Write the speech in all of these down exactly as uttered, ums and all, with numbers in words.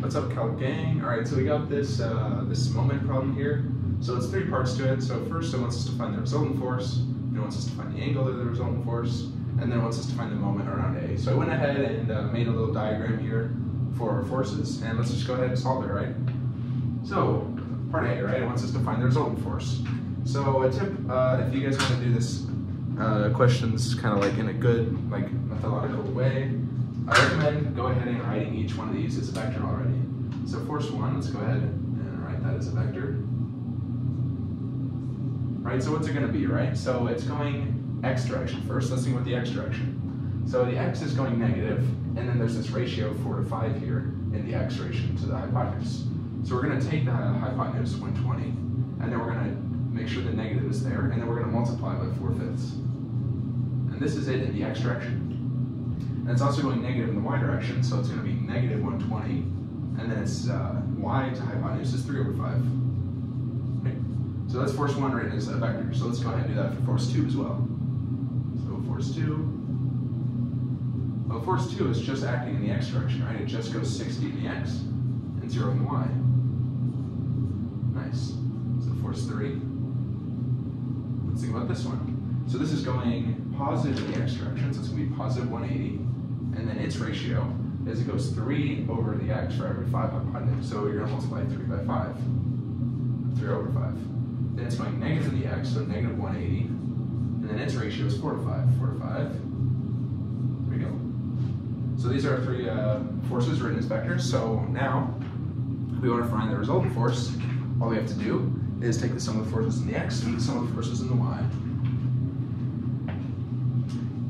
What's up, Cal Gang? All right, so we got this uh, this moment problem here. So it's three parts to it. So first, it wants us to find the resultant force. It wants us to find the angle of the resultant force, and then it wants us to find the moment around A. So I went ahead and uh, made a little diagram here for our forces, and let's just go ahead and solve it, right? So part A, right? It wants us to find the resultant force. So a tip, uh, if you guys want to do this uh, questions kind of like in a good, like methodological way, I recommend go ahead and writing each one of these as a vector already. So force one, let's go ahead and write that as a vector. Right, so what's it gonna be, right? So it's going x direction first. Let's see what the x direction. So the x is going negative, and then there's this ratio of four to five here in the x ratio to the hypotenuse. So we're gonna take the hypotenuse one twenty, and then we're gonna make sure the negative is there, and then we're gonna multiply by four fifths. And this is it in the x direction. And it's also going negative in the y direction, so it's going to be negative one twenty, and then it's uh, y to hypotenuse is three over five. Okay. So that's force one written as a vector, so let's go ahead and do that for force two as well. So force two, well, force two is just acting in the x direction, right? It just goes sixty in the x and zero in the y. Nice. So force three, let's think about this one. So this is going positive in the x direction, so it's going to be positive one eighty. And then its ratio is it goes three over the x for every five hypotenuse. So you're going to multiply three by five, three over five. Then it's going negative in the x, so negative one eighty. And then its ratio is four to five, four to five. There we go. So these are three uh, forces written as vectors. So now, if we want to find the resultant force, all we have to do is take the sum of the forces in the x and the sum of the forces in the y.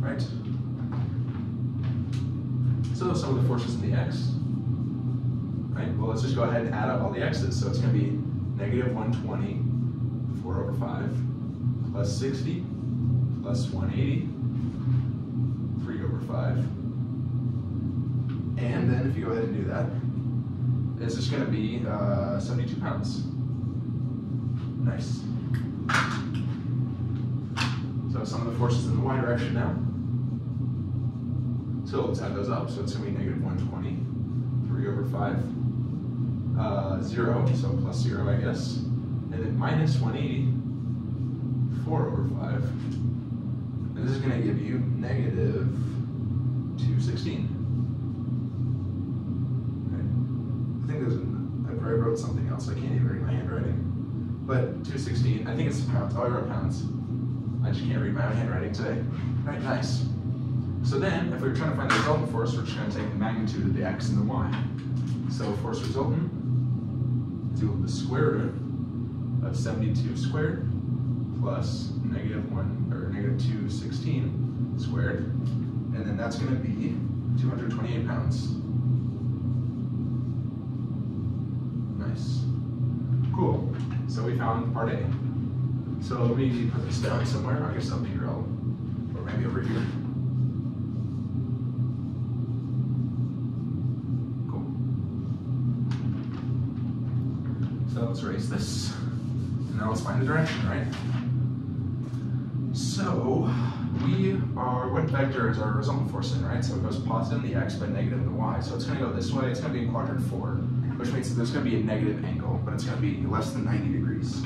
Right? So some of the forces in the x, right? Well, let's just go ahead and add up all the x's. So it's going to be negative one twenty, four over five, plus sixty, plus one eighty, three over five. And then if you go ahead and do that, it's just going to be uh, seventy-two pounds. Nice. So some of the forces in the y direction now. So let's add those up. So it's going to be negative one twenty, three over five, uh, zero, so plus zero, I guess. And then minus one eighty, four over five. And this is going to give you negative two sixteen. Okay. I think there's an, I probably wrote something else. I can't even read my handwriting. But two sixteen, I think it's pounds. Oh, I wrote pounds. I just can't read my own handwriting today. All right, nice. So then, if we were trying to find the resultant force, we're just going to take the magnitude of the x and the y. So force resultant is equal to the square root of seventy-two squared plus negative one or negative two sixteen squared, and then that's going to be two hundred twenty-eight pounds. Nice, cool. So we found part A. So let me put this down somewhere. I guess up here, I'll, or maybe over here. So let's erase this, and now let's find a direction, right? So we are, what vector is our resultant force in, right? So it goes positive in the x, but negative in the y. So it's gonna go this way, it's gonna be in quadrant four, which means that there's gonna be a negative angle, but it's gonna be less than ninety degrees.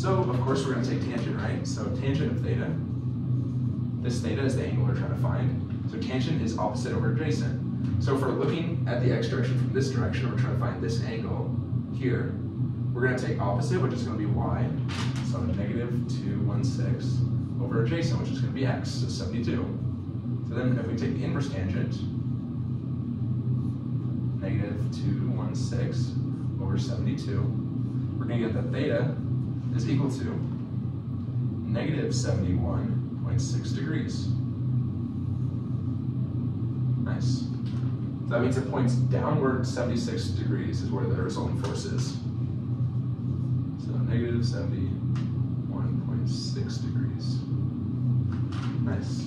So of course we're gonna take tangent, right? So tangent of theta, this theta is the angle we're trying to find. So tangent is opposite over adjacent. So if we're looking at the x direction from this direction, we're trying to find this angle here. We're going to take opposite, which is going to be y, so negative two hundred sixteen over adjacent, which is going to be x, so seventy-two. So then if we take the inverse tangent, negative two hundred sixteen over seventy-two, we're going to get that theta is equal to negative seventy-one point six degrees. Nice. So that means it points downward seventy-six degrees is where the resultant force is. So negative seventy-one point six degrees. Nice.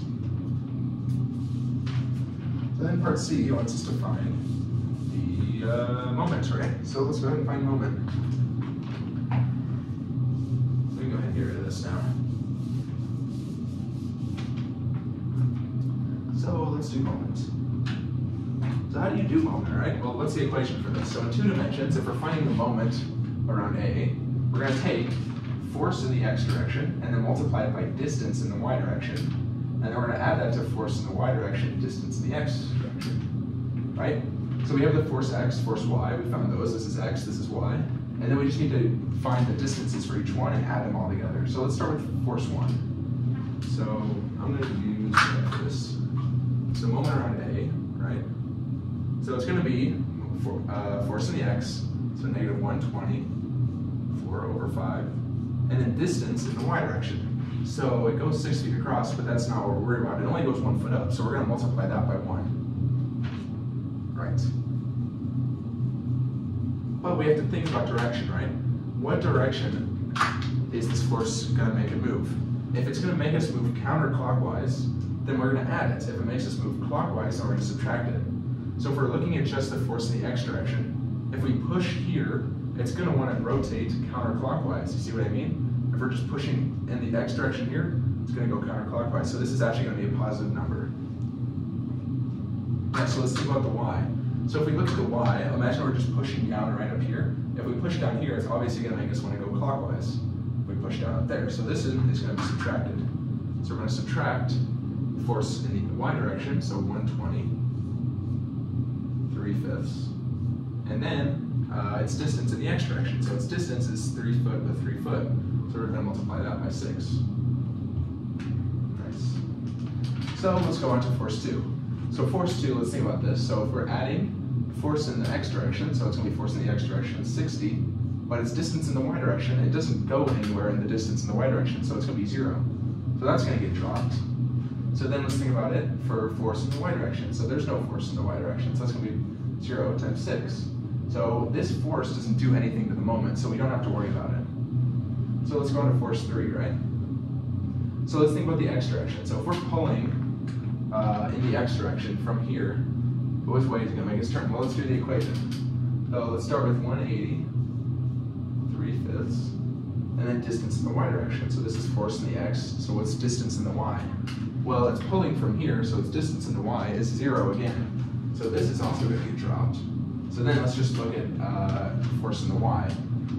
So then part C wants us to find the uh, moment, right? So let's go ahead and find moment. We can go ahead and get rid of this now. So let's do moment. So how do you do moment? All right, well, what's the equation for this? So in two dimensions, if we're finding the moment around A, we're going to take force in the x direction and then multiply it by distance in the y direction. And then we're going to add that to force in the y direction, distance in the x direction, right? So we have the force x, force y, we found those, this is x, this is y. And then we just need to find the distances for each one and add them all together. So let's start with force one. So I'm going to use this. So moment around A, right? So it's going to be for, uh, force in the x, so negative one hundred twenty, four over five, and then distance in the y direction. So it goes six feet across, but that's not what we're worried about. It only goes one foot up, so we're going to multiply that by one. Right. But we have to think about direction, right? What direction is this force going to make it move? If it's going to make us move counterclockwise, then we're going to add it. If it makes us move clockwise, then we're going to subtract it. So if we're looking at just the force in the x direction, if we push here, it's going to want to rotate counterclockwise. You see what I mean? If we're just pushing in the x direction here, it's going to go counterclockwise. So this is actually going to be a positive number. Next, so let's think about the y. So if we look at the y, imagine we're just pushing down right up here. If we push down here, it's obviously going to make us want to go clockwise. We push down up there. So this is, is going to be subtracted. So we're going to subtract force in the y direction, so one hundred twenty, three fifths. And then uh, it's distance in the x direction. So its distance is three foot with three foot. So we're going to multiply that by six. Nice. So let's go on to force two. So force two, let's think about this. So if we're adding force in the x direction, so it's going to be force in the x direction, sixty, but it's distance in the y direction. It doesn't go anywhere in the distance in the y direction, so it's going to be zero. So that's going to get dropped. So then let's think about it for force in the y direction. So there's no force in the y direction, so that's going to be zero times six. So this force doesn't do anything to the moment, so we don't have to worry about it. So let's go on to force three, right? So let's think about the x direction. So if we're pulling Uh, in the x direction from here, which way is it going to make us turn? Well, let's do the equation. So let's start with one hundred eighty, three fifths, and then distance in the y direction. So this is force in the x, so what's distance in the y? Well, it's pulling from here, so its distance in the y is zero again. So this is also going to get dropped. So then let's just look at uh, force in the y.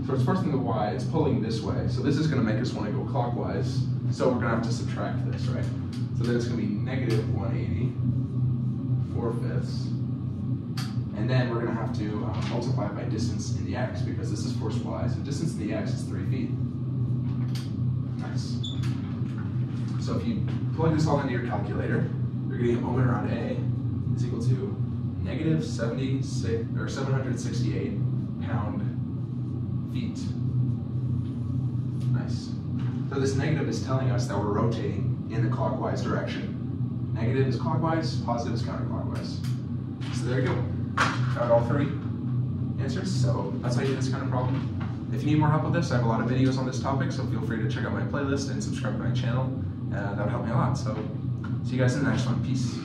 So it's force in the y, it's pulling this way, so this is going to make us want to go clockwise. So we're going to have to subtract this, right? So then it's going to be negative one hundred eighty, four fifths. And then we're going to have to uh, multiply by distance in the x, because this is force y. So distance in the x is three feet. Nice. So if you plug this all into your calculator, you're getting a moment around A is equal to negative seventy-six or seven hundred sixty-eight pound feet. Nice. So this negative is telling us that we're rotating in the clockwise direction. Negative is clockwise, positive is counterclockwise. So there you go. Got all three answers. So that's how you do this kind of problem. If you need more help with this, I have a lot of videos on this topic, so feel free to check out my playlist and subscribe to my channel. Uh, that would help me a lot. So see you guys in the next one. Peace.